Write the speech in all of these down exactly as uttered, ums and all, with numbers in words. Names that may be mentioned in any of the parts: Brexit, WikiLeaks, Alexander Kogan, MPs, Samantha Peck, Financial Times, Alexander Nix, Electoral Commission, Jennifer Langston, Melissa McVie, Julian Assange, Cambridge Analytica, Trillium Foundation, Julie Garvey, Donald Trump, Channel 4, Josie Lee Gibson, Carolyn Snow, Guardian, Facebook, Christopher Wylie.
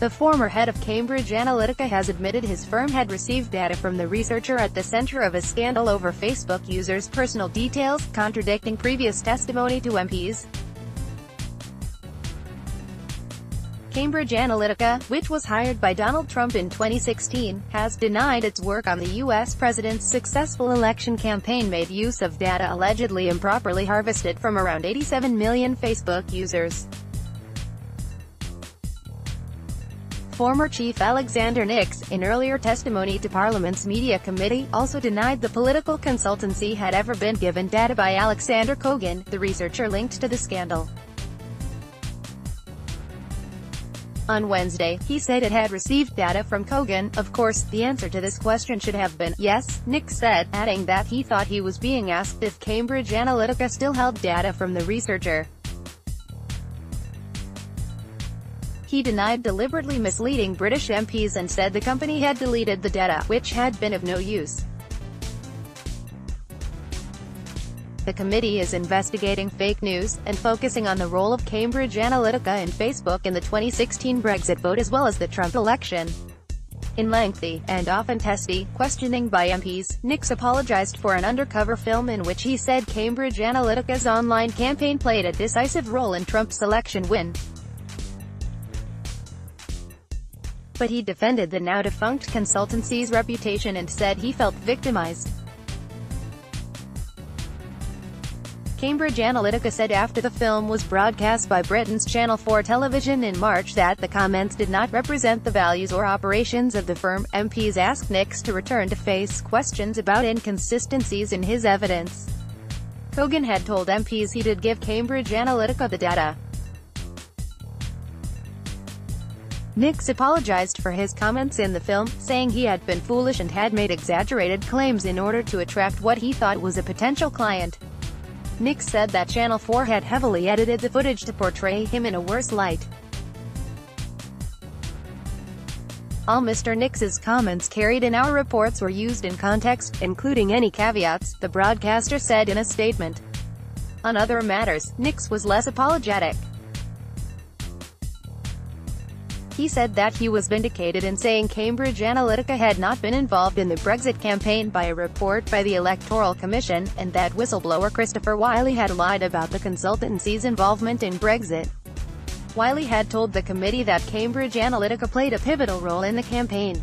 The former head of Cambridge Analytica has admitted his firm had received data from the researcher at the center of a scandal over Facebook users' personal details, contradicting previous testimony to M Ps. Cambridge Analytica, which was hired by Donald Trump in twenty sixteen, has denied its work on the U S president's successful election campaign made use of data allegedly improperly harvested from around eighty-seven million Facebook users. Former Chief Alexander Nix, in earlier testimony to Parliament's Media Committee, also denied the political consultancy had ever been given data by Alexander Kogan, the researcher linked to the scandal. On Wednesday, he said it had received data from Kogan. Of course, the answer to this question should have been, yes, Nix said, adding that he thought he was being asked if Cambridge Analytica still held data from the researcher. He denied deliberately misleading British M Ps and said the company had deleted the data, which had been of no use. The committee is investigating fake news, and focusing on the role of Cambridge Analytica and Facebook in the twenty sixteen Brexit vote as well as the Trump election. In lengthy, and often testy, questioning by M Ps, Nix apologized for an undercover film in which he said Cambridge Analytica's online campaign played a decisive role in Trump's election win. But he defended the now-defunct consultancy's reputation and said he felt victimized. Cambridge Analytica said after the film was broadcast by Britain's Channel four television in March that the comments did not represent the values or operations of the firm. M Ps asked Nix to return to face questions about inconsistencies in his evidence. Kogan had told M Ps he did give Cambridge Analytica the data. Nix apologized for his comments in the film, saying he had been foolish and had made exaggerated claims in order to attract what he thought was a potential client. Nix said that Channel four had heavily edited the footage to portray him in a worse light. All Mister Nix's comments carried in our reports were used in context, including any caveats, the broadcaster said in a statement. On other matters, Nix was less apologetic. He said that he was vindicated in saying Cambridge Analytica had not been involved in the Brexit campaign by a report by the Electoral Commission, and that whistleblower Christopher Wylie had lied about the consultancy's involvement in Brexit. Wylie had told the committee that Cambridge Analytica played a pivotal role in the campaign.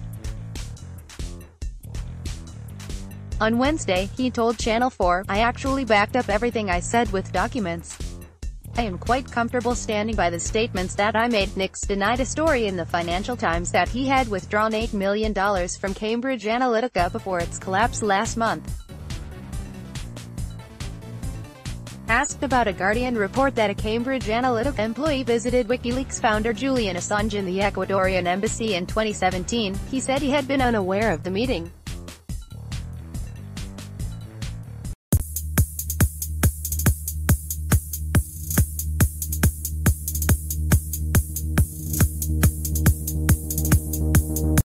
On Wednesday, he told Channel four, "I actually backed up everything I said with documents. I am quite comfortable standing by the statements that I made." Nix denied a story in the Financial Times that he had withdrawn eight million dollars from Cambridge Analytica before its collapse last month. Asked about a Guardian report that a Cambridge Analytica employee visited WikiLeaks founder Julian Assange in the Ecuadorian embassy in twenty seventeen, he said he had been unaware of the meeting.